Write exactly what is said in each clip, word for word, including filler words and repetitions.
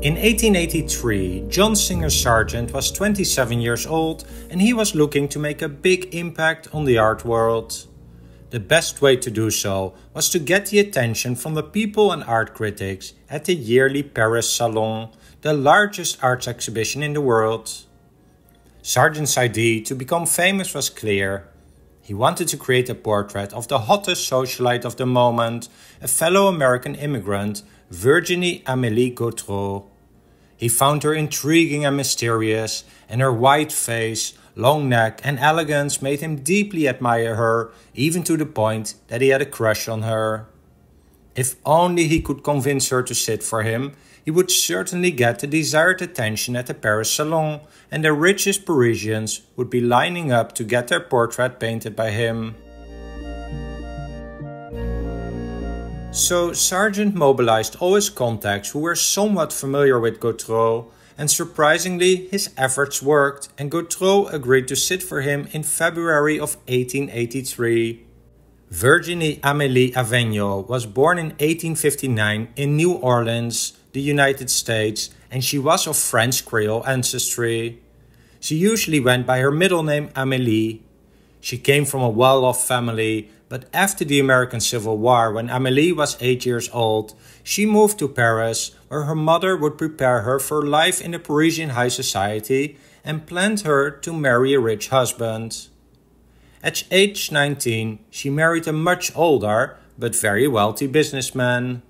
In eighteen eighty-three, John Singer Sargent was twenty-seven years old and he was looking to make a big impact on the art world. The best way to do so was to get the attention from the people and art critics at the yearly Paris Salon, the largest arts exhibition in the world. Sargent's idea to become famous was clear. He wanted to create a portrait of the hottest socialite of the moment, a fellow American immigrant, Virginie Amélie Gautreau. He found her intriguing and mysterious, and her white face, long neck and elegance made him deeply admire her, even to the point that he had a crush on her. If only he could convince her to sit for him, he would certainly get the desired attention at the Paris Salon, and the richest Parisians would be lining up to get their portrait painted by him. So Sargent mobilized all his contacts who were somewhat familiar with Gautreau, and surprisingly his efforts worked and Gautreau agreed to sit for him in February of eighteen eighty-three. Virginie Amélie Avegno was born in eighteen fifty-nine in New Orleans, the United States, and she was of French Creole ancestry. She usually went by her middle name Amélie. She came from a well-off family, but after the American Civil War, when Amélie was eight years old, she moved to Paris, where her mother would prepare her for life in the Parisian high society and planned her to marry a rich husband. At age nineteen, she married a much older but very wealthy businessman.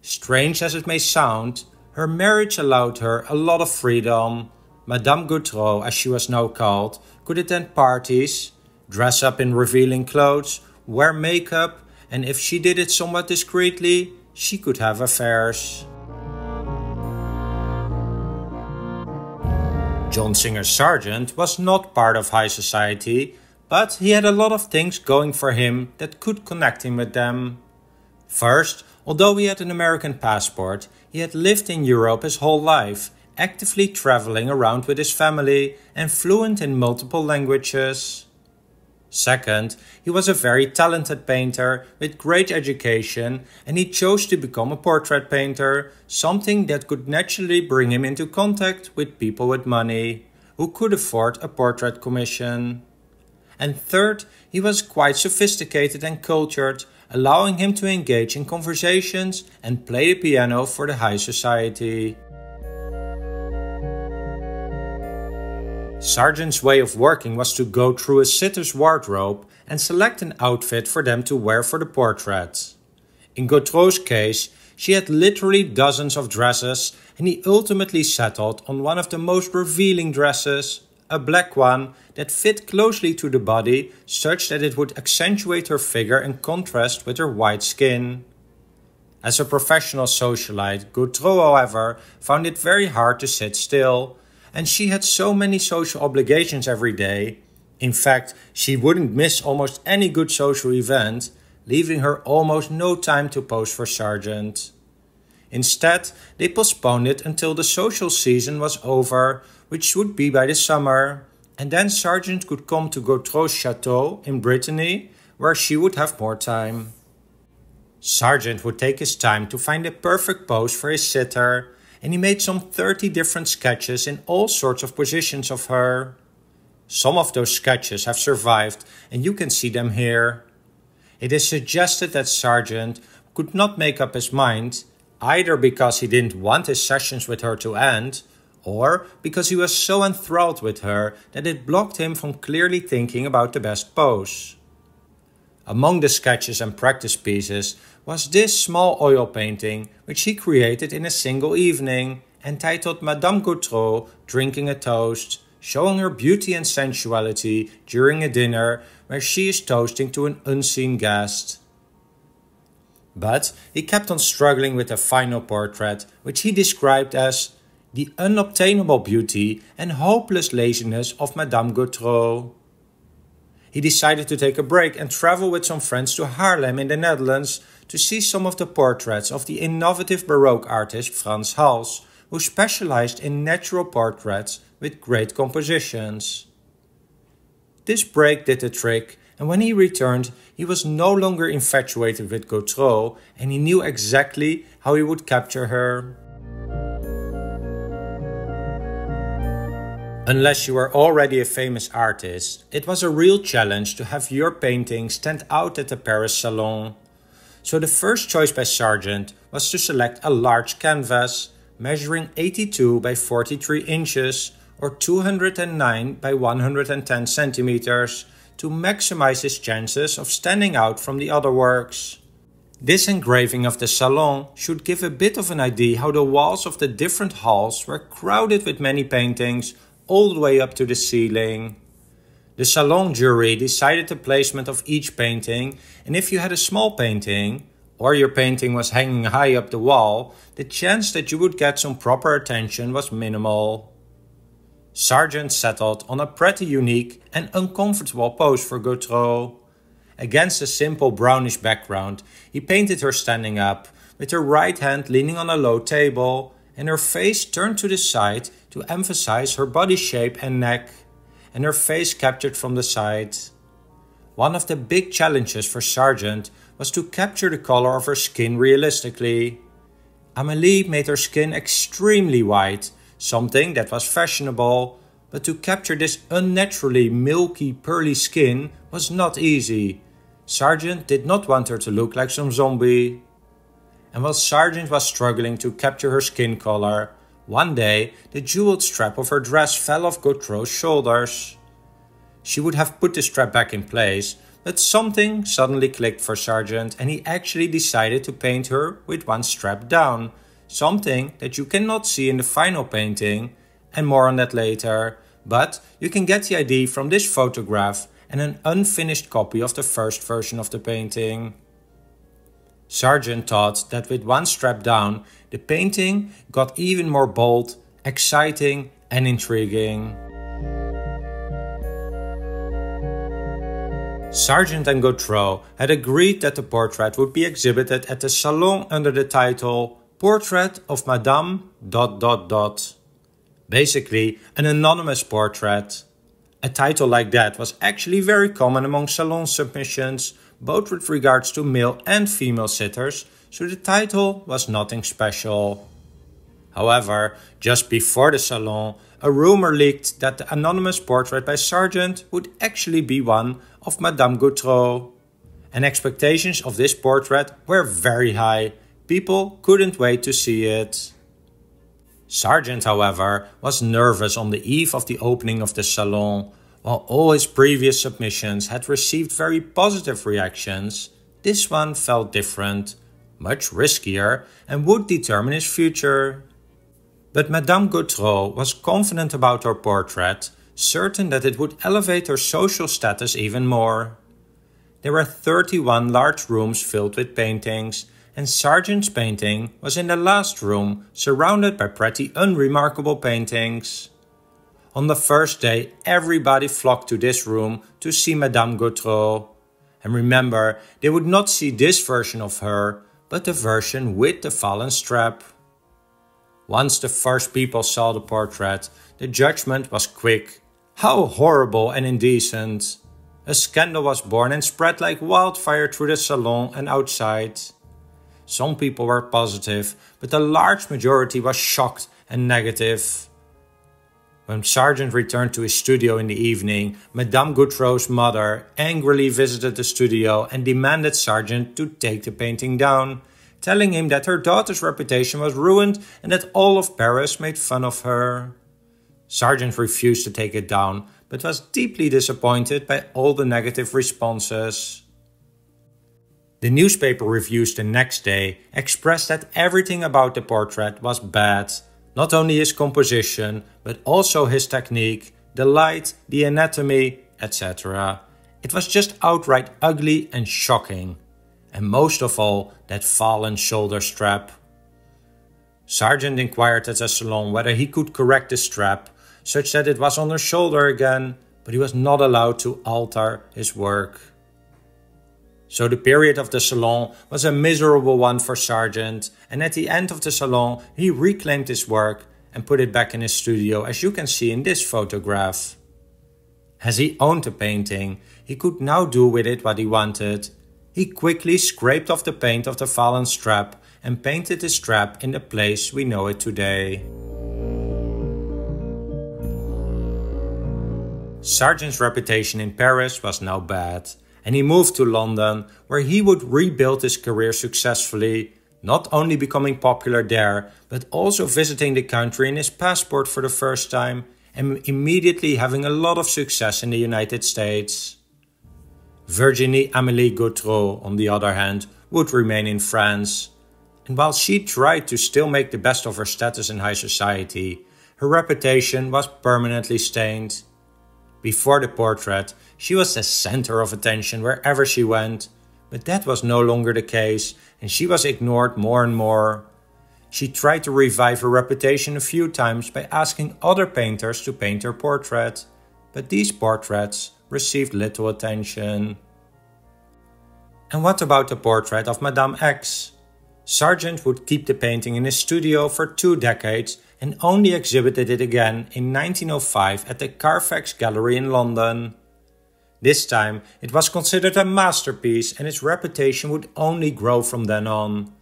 Strange as it may sound, her marriage allowed her a lot of freedom. Madame Gautreau, as she was now called, could attend parties, dress up in revealing clothes, wear makeup, and if she did it somewhat discreetly, she could have affairs. John Singer Sargent was not part of high society, but he had a lot of things going for him that could connect him with them. First, although he had an American passport, he had lived in Europe his whole life, actively traveling around with his family and fluent in multiple languages. Second, he was a very talented painter with great education, and he chose to become a portrait painter, something that could naturally bring him into contact with people with money, who could afford a portrait commission. And third, he was quite sophisticated and cultured, allowing him to engage in conversations and play the piano for the high society. Sargent's way of working was to go through a sitter's wardrobe and select an outfit for them to wear for the portrait. In Gautreau's case, she had literally dozens of dresses, and he ultimately settled on one of the most revealing dresses, a black one that fit closely to the body such that it would accentuate her figure in contrast with her white skin. As a professional socialite, Gautreau, however, found it very hard to sit still, and she had so many social obligations every day. In fact, she wouldn't miss almost any good social event, leaving her almost no time to pose for Sargent. Instead, they postponed it until the social season was over, which would be by the summer, and then Sargent could come to Gautreau's chateau in Brittany, where she would have more time. Sargent would take his time to find the perfect pose for his sitter, and he made some thirty different sketches in all sorts of positions of her. Some of those sketches have survived, and you can see them here. It is suggested that Sargent could not make up his mind, either because he didn't want his sessions with her to end, or because he was so enthralled with her that it blocked him from clearly thinking about the best pose. Among the sketches and practice pieces was this small oil painting, which he created in a single evening, entitled Madame Gautreau Drinking a Toast, showing her beauty and sensuality during a dinner where she is toasting to an unseen guest. But he kept on struggling with the final portrait, which he described as the unobtainable beauty and hopeless laziness of Madame Gautreau. He decided to take a break and travel with some friends to Haarlem in the Netherlands to see some of the portraits of the innovative Baroque artist Franz Hals, who specialized in natural portraits with great compositions. This break did the trick, and when he returned, he was no longer infatuated with Gautreau, and he knew exactly how he would capture her. Unless you were already a famous artist, it was a real challenge to have your painting stand out at the Paris Salon. So the first choice by Sargent was to select a large canvas measuring eighty-two by forty-three inches or two hundred nine by one hundred ten centimeters to maximize his chances of standing out from the other works. This engraving of the Salon should give a bit of an idea how the walls of the different halls were crowded with many paintings all the way up to the ceiling. The Salon jury decided the placement of each painting, and if you had a small painting, or your painting was hanging high up the wall, the chance that you would get some proper attention was minimal. Sargent settled on a pretty unique and uncomfortable pose for Gautreau. Against a simple brownish background, he painted her standing up, with her right hand leaning on a low table and her face turned to the side to emphasize her body shape and neck, and her face captured from the side. One of the big challenges for Sargent was to capture the color of her skin realistically. Amélie made her skin extremely white, something that was fashionable, but to capture this unnaturally milky, pearly skin was not easy. Sargent did not want her to look like some zombie. And while Sargent was struggling to capture her skin color, one day the jeweled strap of her dress fell off Gautreau's shoulders. She would have put the strap back in place, but something suddenly clicked for Sargent and he actually decided to paint her with one strap down, something that you cannot see in the final painting, and more on that later, but you can get the idea from this photograph and an unfinished copy of the first version of the painting. Sargent thought that with one strap down, the painting got even more bold, exciting and intriguing. Sargent and Gautreau had agreed that the portrait would be exhibited at the Salon under the title Portrait of Madame... Basically, an anonymous portrait. A title like that was actually very common among Salon submissions, both with regards to male and female sitters, so the title was nothing special. However, just before the Salon, a rumor leaked that the anonymous portrait by Sargent would actually be one of Madame Gautreau. And expectations of this portrait were very high. People couldn't wait to see it. Sargent, however, was nervous on the eve of the opening of the Salon. While all his previous submissions had received very positive reactions, this one felt different, much riskier, and would determine his future. But Madame Gautreau was confident about her portrait, certain that it would elevate her social status even more. There were thirty-one large rooms filled with paintings, and Sargent's painting was in the last room, surrounded by pretty unremarkable paintings. On the first day, everybody flocked to this room to see Madame Gautreau. And remember, they would not see this version of her, but the version with the fallen strap. Once the first people saw the portrait, the judgment was quick. How horrible and indecent! A scandal was born and spread like wildfire through the Salon and outside. Some people were positive, but the large majority was shocked and negative. When Sargent returned to his studio in the evening, Madame Gautreau's mother angrily visited the studio and demanded Sargent to take the painting down, telling him that her daughter's reputation was ruined and that all of Paris made fun of her. Sargent refused to take it down, but was deeply disappointed by all the negative responses. The newspaper reviews the next day expressed that everything about the portrait was bad. Not only his composition, but also his technique, the light, the anatomy, et cetera. It was just outright ugly and shocking. And most of all, that fallen shoulder strap. Sargent inquired at the Salon whether he could correct the strap, such that it was on her shoulder again, but he was not allowed to alter his work. So the period of the Salon was a miserable one for Sargent, and at the end of the Salon he reclaimed his work and put it back in his studio, as you can see in this photograph. As he owned the painting, he could now do with it what he wanted. He quickly scraped off the paint of the fallen strap and painted the strap in the place we know it today. Sargent's reputation in Paris was now bad, and he moved to London, where he would rebuild his career successfully, not only becoming popular there, but also visiting the country in his passport for the first time and immediately having a lot of success in the United States. Virginie Amélie Gautreau, on the other hand, would remain in France, and while she tried to still make the best of her status in high society, her reputation was permanently stained. Before the portrait, she was the center of attention wherever she went, but that was no longer the case, and she was ignored more and more. She tried to revive her reputation a few times by asking other painters to paint her portrait, but these portraits received little attention. And what about the portrait of Madame X? Sargent would keep the painting in his studio for two decades and only exhibited it again in nineteen oh five at the Carfax Gallery in London. This time it was considered a masterpiece, and its reputation would only grow from then on.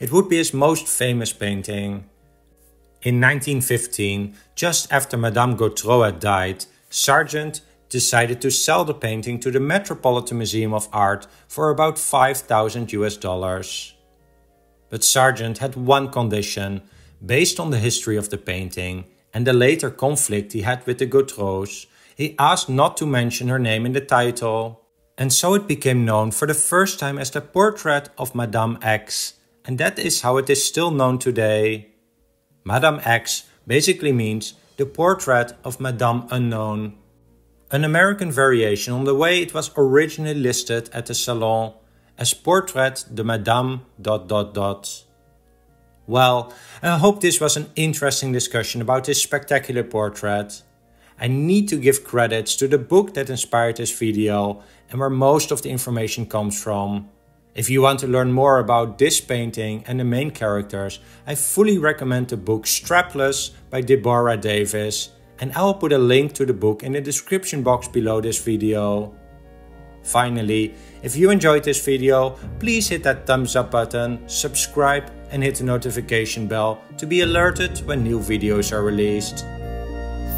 It would be his most famous painting. In nineteen fifteen, just after Madame Gautreau had died, Sargent decided to sell the painting to the Metropolitan Museum of Art for about five thousand US dollars. But Sargent had one condition, based on the history of the painting and the later conflict he had with the Gautreaus. He asked not to mention her name in the title. And so it became known for the first time as the portrait of Madame X, and that is how it is still known today. Madame X basically means the portrait of Madame Unknown, an American variation on the way it was originally listed at the Salon as Portrait de Madame dot dot dot. Well, I hope this was an interesting discussion about this spectacular portrait. I need to give credits to the book that inspired this video and where most of the information comes from. If you want to learn more about this painting and the main characters, I fully recommend the book Strapless by Deborah Davis, and I will put a link to the book in the description box below this video. Finally, if you enjoyed this video, please hit that thumbs up button, subscribe and hit the notification bell to be alerted when new videos are released.